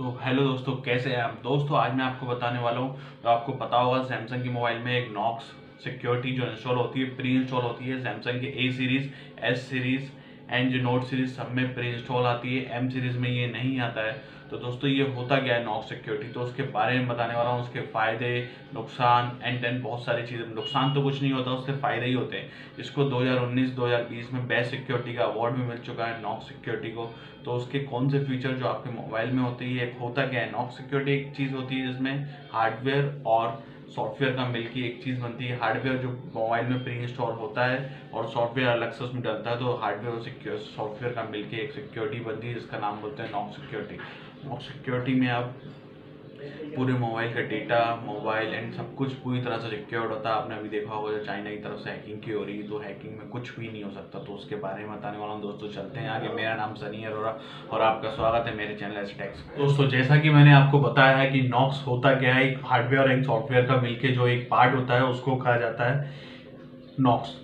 तो हेलो दोस्तों, कैसे हैं आप दोस्तों। आज मैं आपको बताने वाला हूँ, तो आपको पता होगा सैमसंग के मोबाइल में एक नॉक्स सिक्योरिटी जो इंस्टॉल होती है, प्री इंस्टॉल होती है। सैमसंग के A series, S series and जो नोट सीरीज़ सब में प्री इंस्टॉल आती है, एम सीरीज़ में ये नहीं आता है। तो दोस्तों ये होता क्या है नॉक्स सिक्योरिटी, तो उसके बारे में बताने वाला हूँ, उसके फ़ायदे नुकसान एंड देन बहुत सारी चीज़ें। नुकसान तो कुछ नहीं होता, उसके फ़ायदे ही होते हैं। इसको 2019-2020 में बेस्ट सिक्योरिटी का अवार्ड भी मिल चुका है नॉक्स सिक्योरिटी को। तो उसके कौन से फीचर जो आपके मोबाइल में होते हैं, एक होता क्या है नॉक्स सिक्योरिटी, एक चीज़ होती है जिसमें हार्डवेयर और सॉफ्टवेयर का मिलकर एक चीज़ बनती है। हार्डवेयर जो मोबाइल में प्री इंस्टॉल होता है और सॉफ्टवेयर अलग से उसमें डलता है, तो हार्डवेयर और सॉफ्टवेयर का मिलकर एक सिक्योरिटी बनती है जिसका नाम बोलते हैं नॉक्स सिक्योरिटी। नॉक्स सिक्योरिटी में आप पूरे मोबाइल का डेटा, मोबाइल एंड सब कुछ पूरी तरह से सिक्योर्ड होता है। आपने अभी देखा होगा जो चाइना की तरफ से हैकिंग की हो रही है, तो हैकिंग में कुछ भी नहीं हो सकता। तो उसके बारे में बताने वाला हूँ दोस्तों, चलते हैं आगे। मेरा नाम सनी और आपका स्वागत है मेरे चैनल एस टैक्स। दोस्तों जैसा कि मैंने आपको बताया है कि नॉक्स होता क्या है, एक हार्डवेयर एंड सॉफ्टवेयर का मिलकर जो एक पार्ट होता है उसको कहा जाता है नॉक्स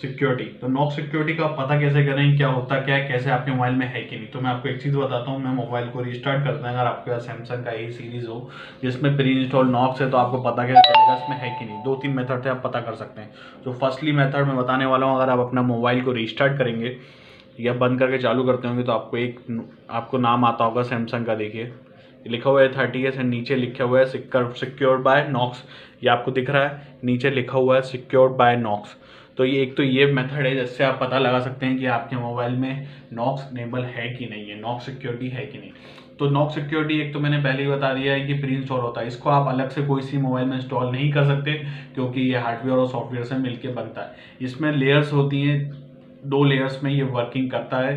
सिक्योरिटी। तो नॉक्स सिक्योरिटी का पता कैसे करें, क्या होता क्या है, कैसे आपके मोबाइल में है कि नहीं, तो मैं आपको एक चीज़ बताता हूँ। मैं मोबाइल को रिस्टार्ट करता हूँ, अगर आपके पास सैमसंग का ए सीरीज़ हो जिसमें प्री इंस्टॉल नॉक्स है, तो आपको पता कैसे चलेगा इसमें है कि नहीं। 2-3 मेथड से आप पता कर सकते हैं। तो फर्स्टली मेथड मैं बताने वाला हूँ, अगर आप अपना मोबाइल को रिस्टार्ट करेंगे या बंद करके चालू करते होंगे तो आपको नाम आता होगा सैमसंग का, देखिए लिखा हुआ है 30S एंड नीचे लिखा हुआ है सिक्योर्ड बाय नॉक्स। ये आपको दिख रहा है, नीचे लिखा हुआ है सिक्योर्ड बाय नॉक्स। तो ये एक तो ये मेथड है जिससे आप पता लगा सकते हैं कि आपके मोबाइल में नॉक्स इनेबल है कि नहीं है, नॉक्स सिक्योरिटी है कि नहीं। तो नॉक्स सिक्योरिटी एक तो मैंने पहले ही बता दिया है कि प्री इंस्टॉल होता है, इसको आप अलग से कोई सी मोबाइल में इंस्टॉल नहीं कर सकते क्योंकि ये हार्डवेयर और सॉफ्टवेयर से मिलकर बनता है। इसमें लेयर्स होती हैं, 2 लेयर्स में ये वर्किंग करता है।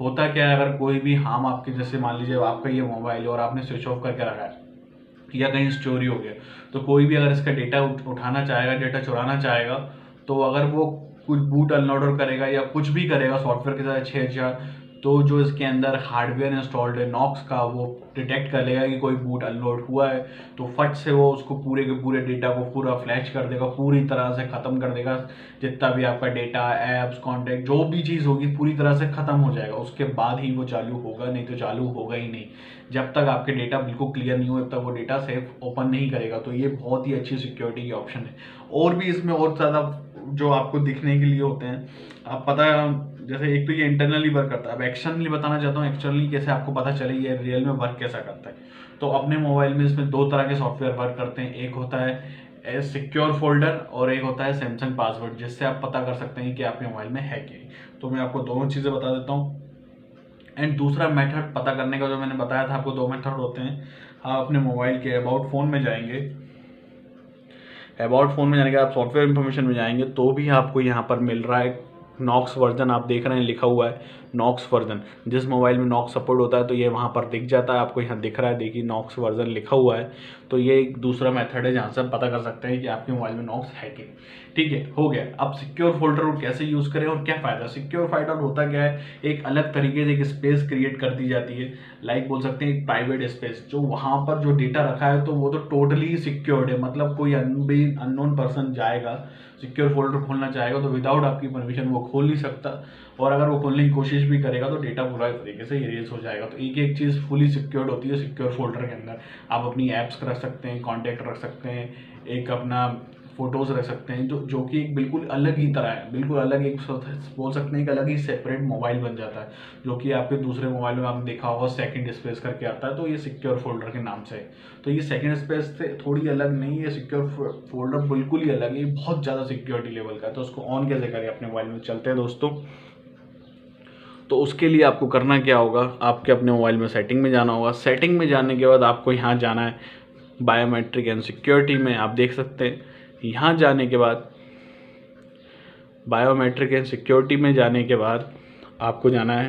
होता क्या है, अगर कोई भी हार्म आपके, जैसे मान लीजिए आपका ये मोबाइल है और आपने स्विच ऑफ करके रखा है या कहीं स्टोरी हो गया, तो कोई भी अगर इसका डेटा उठाना चाहेगा, डेटा चुराना चाहेगा, तो अगर वो कुछ बूट अनलोडर करेगा या कुछ भी करेगा सॉफ्टवेयर के साथ छेड़छाड़, तो जो इसके अंदर हार्डवेयर इंस्टॉल्ड है नॉक्स का, वो डिटेक्ट कर लेगा कि कोई बूट अनलोड हुआ है, तो फट से वो उसको पूरे के पूरे डेटा को पूरा फ्लैश कर देगा, पूरी तरह से ख़त्म कर देगा। जितना भी आपका डेटा, ऐप्स, कॉन्टैक्ट, जो भी चीज़ होगी पूरी तरह से ख़त्म हो जाएगा। उसके बाद ही वो चालू होगा, नहीं तो चालू होगा ही नहीं। जब तक आपके डेटा बिल्कुल क्लियर नहीं हो, तब तक वो डेटा सेफ ओपन नहीं करेगा। तो ये बहुत ही अच्छी सिक्योरिटी की ऑप्शन है। और भी इसमें और ज़्यादा जो आपको दिखने के लिए होते हैं, आप पता जैसे एक तो ये इंटरनली वर्क करता है। अब एक्सटर्नली बताना चाहता हूँ, एक्सटर्नली कैसे आपको पता चले ये रियल में वर्क कैसा करता है। तो अपने मोबाइल में इसमें 2 तरह के सॉफ्टवेयर वर्क करते हैं, एक होता है सिक्योर फोल्डर और एक होता है सैमसंग पासवर्ड, जिससे आप पता कर सकते हैं कि आपके मोबाइल में है कि। तो मैं आपको दोनों चीज़ें बता देता हूँ। एंड दूसरा मेथड पता करने का जो मैंने बताया था आपको, 2 मेथड होते हैं। आप अपने मोबाइल के अबाउट फ़ोन में जाएंगे, अबाउट फ़ोन में जाने के आप सॉफ्टवेयर इन्फॉर्मेशन में जाएंगे, तो भी आपको यहाँ पर मिल रहा है नॉक्स वर्जन। आप देख रहे हैं लिखा हुआ है नॉक्स वर्जन, जिस मोबाइल में नॉक्स सपोर्ट होता है तो ये वहाँ पर दिख जाता है। आपको यहाँ दिख रहा है, देखिए नॉक्स वर्जन लिखा हुआ है। तो ये एक दूसरा मेथड है जहाँ से आप पता कर सकते हैं कि आपके मोबाइल में नॉक्स है कि नहीं। ठीक है, हो गया। अब सिक्योर फोल्डर को कैसे यूज़ करें और क्या फ़ायदा। सिक्योर फोल्डर होता क्या है, एक अलग तरीके से एक स्पेस क्रिएट कर दी जाती है, लाइक बोल सकते हैं एक प्राइवेट स्पेस, जो वहाँ पर जो डेटा रखा है तो वो तो टोटली सिक्योर्ड है। मतलब कोई अननोन पर्सन जाएगा, सिक्योर फोल्डर खोलना चाहेगा तो विदाउट आपकी परमिशन वो खोल नहीं सकता, और अगर वो खोलने की कोशिश भी करेगा तो डेटा पूरा तरीके से इरेज हो जाएगा। तो एक एक चीज़ फुली सिक्योर्ड होती है। सिक्योर फोल्डर के अंदर आप अपनी ऐप्स रख सकते हैं, कॉन्टैक्ट रख सकते हैं, एक अपना फ़ोटोज़ रख सकते हैं, जो कि एक बिल्कुल अलग ही तरह है, बिल्कुल अलग एक बोल सकते हैं एक अलग ही सेपरेट मोबाइल बन जाता है, जो कि आपके दूसरे मोबाइल में आपने देखा होगा सेकंड स्पेस करके आता है। तो ये सिक्योर फोल्डर के नाम से है। तो ये सेकंड स्पेस से थोड़ी अलग नहीं है, सिक्योर फोल्डर बिल्कुल ही अलग है, बहुत ज़्यादा सिक्योरिटी लेवल का है। तो उसको ऑन कैसे करें अपने मोबाइल में, चलते हैं दोस्तों। तो उसके लिए आपको करना क्या होगा, आपके अपने मोबाइल में सेटिंग में जाना होगा। सेटिंग में जाने के बाद आपको यहाँ जाना है बायोमेट्रिक एंड सिक्योरिटी में, आप देख सकते हैं। यहाँ जाने के बाद बायोमेट्रिक एंड सिक्योरिटी में जाने के बाद आपको जाना है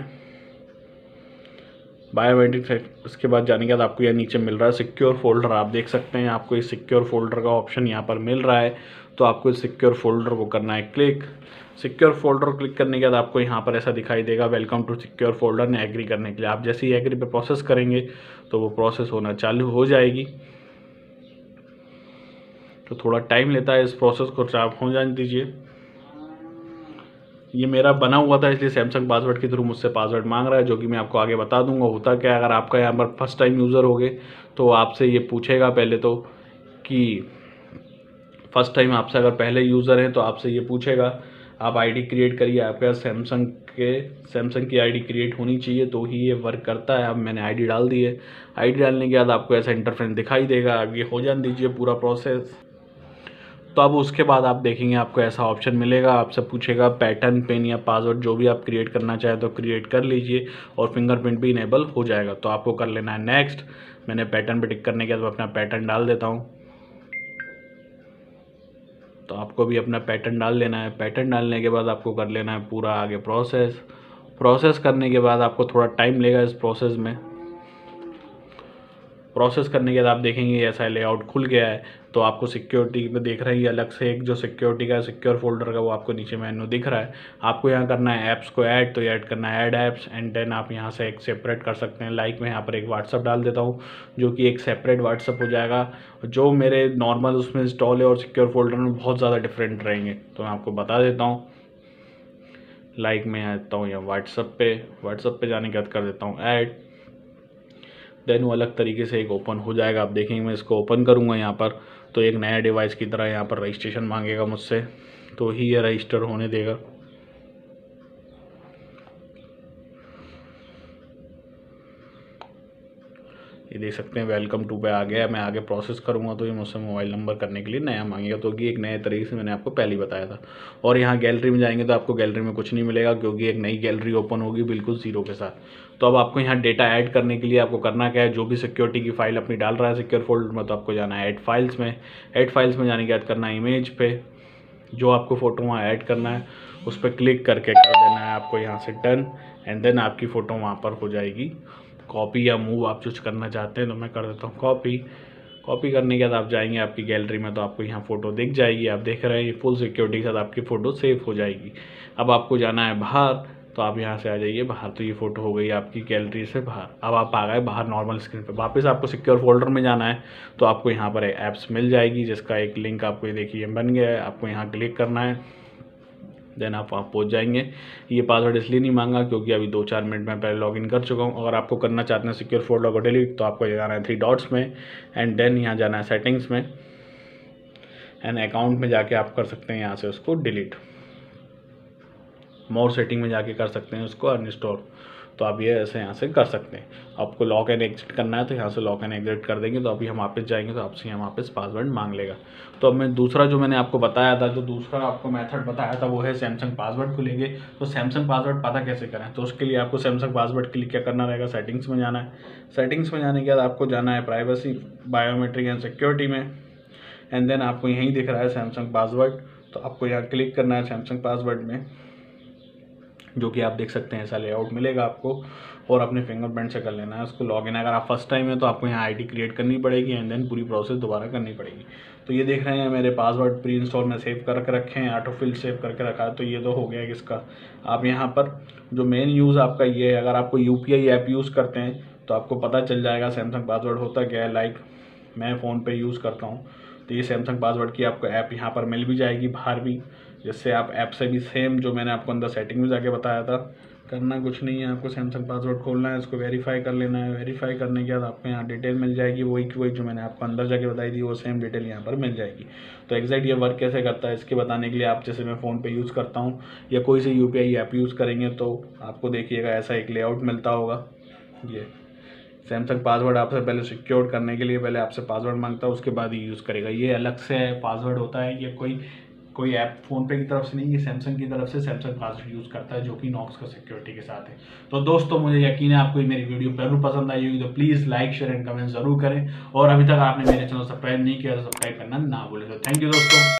बायोमेट्रिक, उसके बाद जाने के बाद आपको यह नीचे मिल रहा है सिक्योर फोल्डर। आप देख सकते हैं आपको इस सिक्योर फोल्डर का ऑप्शन यहाँ पर मिल रहा है, तो आपको इस सिक्योर फोल्डर को करना है क्लिक। सिक्योर फोल्डर क्लिक करने के बाद आपको यहाँ पर ऐसा दिखाई देगा वेलकम टू सिक्योर फोल्डर ने एग्री करने के लिए। आप जैसे ही एग्री पर प्रोसेस करेंगे तो वो प्रोसेस होना चालू हो जाएगी। तो थोड़ा टाइम लेता है, इस प्रोसेस को आप हो जाने दीजिए। ये मेरा बना हुआ था, इसलिए सैमसंग पासवर्ड के थ्रू मुझसे पासवर्ड मांग रहा है, जो कि मैं आपको आगे बता दूंगा होता क्या। अगर आपका यहाँ पर फर्स्ट टाइम यूज़र होगे तो आपसे ये पूछेगा पहले तो, कि फ़र्स्ट टाइम आपसे अगर पहले यूज़र हैं तो आपसे ये पूछेगा आप आईडी क्रिएट करिए। आपके पास सैमसंग की आईडी क्रिएट होनी चाहिए तो ही ये वर्क करता है। अब मैंने आईडी डाल दी है, आईडी डालने के बाद आपको ऐसा इंटरफेस दिखाई देगा। अब ये हो जाने दीजिए पूरा प्रोसेस, तो अब उसके बाद आप देखेंगे आपको ऐसा ऑप्शन मिलेगा, आपसे पूछेगा पैटर्न, पिन या पासवर्ड जो भी आप क्रिएट करना चाहें तो क्रिएट कर लीजिए, और फिंगरप्रिंट भी इनेबल हो जाएगा। तो आपको कर लेना है नेक्स्ट। मैंने पैटर्न पर टिक करने के बाद अपना पैटर्न डाल देता हूँ, तो आपको भी अपना पैटर्न डाल लेना है। पैटर्न डालने के बाद आपको कर लेना है पूरा आगे प्रोसेस करने के बाद आपको थोड़ा टाइम लेगा। इस प्रोसेस में प्रोसेस करने के बाद आप देखेंगे ऐसा लेआउट खुल गया है। तो आपको सिक्योरिटी में देख रहे हैं अलग से एक जो सिक्योरिटी का सिक्योर फोल्डर का वो आपको नीचे मेन्यू दिख रहा है। आपको यहाँ करना है ऐप्स को ऐड, तो ऐड करना है ऐड ऐप्स एंड देन आप यहाँ से एक सेपरेट कर सकते हैं। लाइक मैं यहाँ पर एक व्हाट्सअप डाल देता हूँ जो कि एक सेपरेट व्हाट्सअप हो जाएगा, जो मेरे नॉर्मल उसमें इंस्टॉल है और सिक्योर फोल्डर में बहुत ज़्यादा डिफरेंट रहेंगे। तो मैं आपको बता देता हूँ, लाइक मैं आता हूँ यहाँ व्हाट्सअप पर जाने के बाद कर देता हूँ ऐड, देन वो अलग तरीके से एक ओपन हो जाएगा। आप देखेंगे मैं इसको ओपन करूँगा यहाँ पर, तो एक नया डिवाइस की तरह यहाँ पर रजिस्ट्रेशन मांगेगा मुझसे, तो ही ये रजिस्टर होने देगा। ये देख सकते हैं वेलकम टू पे आ गया। मैं आगे प्रोसेस करूँगा तो ये मुझसे मोबाइल नंबर करने के लिए नया मांगेगा, तो ये एक नए तरीके से मैंने आपको पहले ही बताया था। और यहाँ गैलरी में जाएंगे तो आपको गैलरी में कुछ नहीं मिलेगा क्योंकि एक नई गैलरी ओपन होगी बिल्कुल ज़ीरो के साथ। तो अब आपको यहाँ डेटा ऐड करने के लिए आपको करना क्या है, जो भी सिक्योरिटी की फाइल अपनी डाल रहा है सिक्योर फोल्डर में, तो आपको जाना है ऐड फाइल्स में। ऐड फाइल्स में जाने के बाद करना है इमेज पे, जो आपको फ़ोटो वहाँ ऐड करना है उस पर क्लिक करके कर देना है आपको यहाँ से डन, एंड देन आपकी फ़ोटो वहाँ पर हो जाएगी कॉपी या मूव आप कुछ करना चाहते हैं। तो मैं कर देता हूँ कॉपी करने के बाद आप जाएंगे आपकी गैलरी में, तो आपको यहाँ फ़ोटो दिख जाएगी। आप देख रहे हैं फुल सिक्योरिटी के साथ आपकी फ़ोटो सेव हो जाएगी। अब आपको जाना है बाहर, तो आप यहाँ से आ जाइए बाहर, तो ये फ़ोटो हो गई आपकी गैलरी से बाहर। अब आप आ गए बाहर नॉर्मल स्क्रीन पर। वापस आपको सिक्योर फोल्डर में जाना है, तो आपको यहाँ पर ऐप्स मिल जाएगी जिसका एक लिंक आपको ये देखिए बन गया है। आपको यहाँ क्लिक करना है, देन आप वहाँ पहुँच जाएंगे। ये पासवर्ड इसलिए नहीं मांगा क्योंकि अभी 2-4 मिनट में पहले लॉगिन कर चुका हूँ। अगर आपको करना चाहते हैं सिक्योर फोल्डर को डिलीट, तो आपको जाना है 3 डॉट्स में एंड देन यहाँ जाना है सेटिंग्स में एंड अकाउंट में जाके आप कर सकते हैं यहाँ से उसको डिलीट। मोर सेटिंग में जाके कर सकते हैं उसको अनइंस्टॉल, तो आप ये ऐसे यहाँ से कर सकते हैं। आपको लॉक एंड एग्जिट करना है तो यहाँ से लॉक एंड एग्जिट कर देंगे, तो अभी हम वापस जाएंगे तो आपसे यहाँ वापस पासवर्ड मांग लेगा। तो अब मैं दूसरा जो मैंने आपको बताया था, जो दूसरा आपको मेथड बताया था वो है सैमसंग पासवर्ड को लेंगे। तो सैमसंग पासवर्ड पता कैसे करें, तो उसके लिए आपको सैमसंग पासवर्ड के लिए क्या करना रहेगा, सेटिंग्स में जाना है। सेटिंग्स में जाने के बाद आपको जाना है प्राइवेसी, बायोमेट्रिक एंड सिक्योरिटी में, एंड देन आपको यहीं दिख रहा है सैमसंग पासवर्ड, तो आपको यहाँ क्लिक करना है सैमसंग पासवर्ड में, जो कि आप देख सकते हैं ऐसा लेआउट मिलेगा आपको, और अपने फिंगरप्रिंट से कर लेना है उसको लॉगिन। अगर आप फर्स्ट टाइम है तो आपको यहाँ आईडी क्रिएट करनी पड़ेगी एंड देन पूरी प्रोसेस दोबारा करनी पड़ेगी। तो ये देख रहे हैं मेरे पासवर्ड प्री इंस्टॉल में सेव करके रखे हैं, ऑटोफिल सेव करके रखा है, तो ये तो हो गया किसका। आप यहाँ पर जो मेन यूज़ आपका ये है, अगर आपको UPI ऐप यूज़ करते हैं तो आपको पता चल जाएगा सैमसंग पासवर्ड होता क्या है। लाइक मैं फ़ोन पर यूज़ करता हूँ, तो ये सैमसंग पासवर्ड की आपको ऐप यहाँ पर मिल भी जाएगी बाहर भी, जिससे आप ऐप से भी सेम जो मैंने आपको अंदर सेटिंग में जाके बताया था। करना कुछ नहीं है, आपको सैमसंग पासवर्ड खोलना है, उसको वेरीफाई कर लेना है। वेरीफाई करने के बाद आपको यहाँ डिटेल मिल जाएगी, वही की वही जो मैंने आपको अंदर जाके बताई थी वो सेम डिटेल यहाँ पर मिल जाएगी। तो एग्जैक्ट ये वर्क कैसे करता है इसके बताने के लिए, आप जैसे मैं फ़ोन पे यूज़ करता हूँ या कोई से UPI ऐप यूज़ करेंगे तो आपको देखिएगा ऐसा एक लेआउट मिलता होगा। ये सैमसंग पासवर्ड आपसे पहले सिक्योर करने के लिए पहले आपसे पासवर्ड मांगता है, उसके बाद ही यूज़ करेगा। ये अलग से पासवर्ड होता है, ये कोई ऐप फोन पे की तरफ से नहीं, ये सैमसंग की तरफ से सैमसंग पासवर्ड यूज़ करता है जो कि नॉक्स का सिक्योरिटी के साथ है। तो दोस्तों मुझे यकीन है आपको ये मेरी वीडियो जरूर पसंद आई होगी, तो please like share and comment ज़रूर करें, और अभी तक आपने मेरे चैनल सब्सक्राइब नहीं किया तो सब्सक्राइब करना ना भूलें। तो थैंक यू दोस्तों।